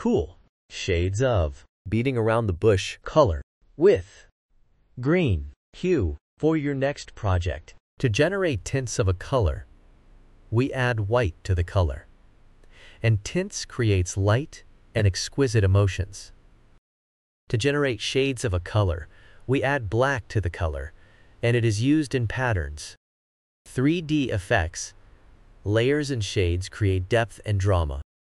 cool shades of Beating Around the Bush color with green hue for your next project. To generate tints of a color, we add white to the color, and tints creates light and exquisite emotions. To generate shades of a color, we add black to the color, and it is used in patterns. 3D effects, layers and shades create depth and drama.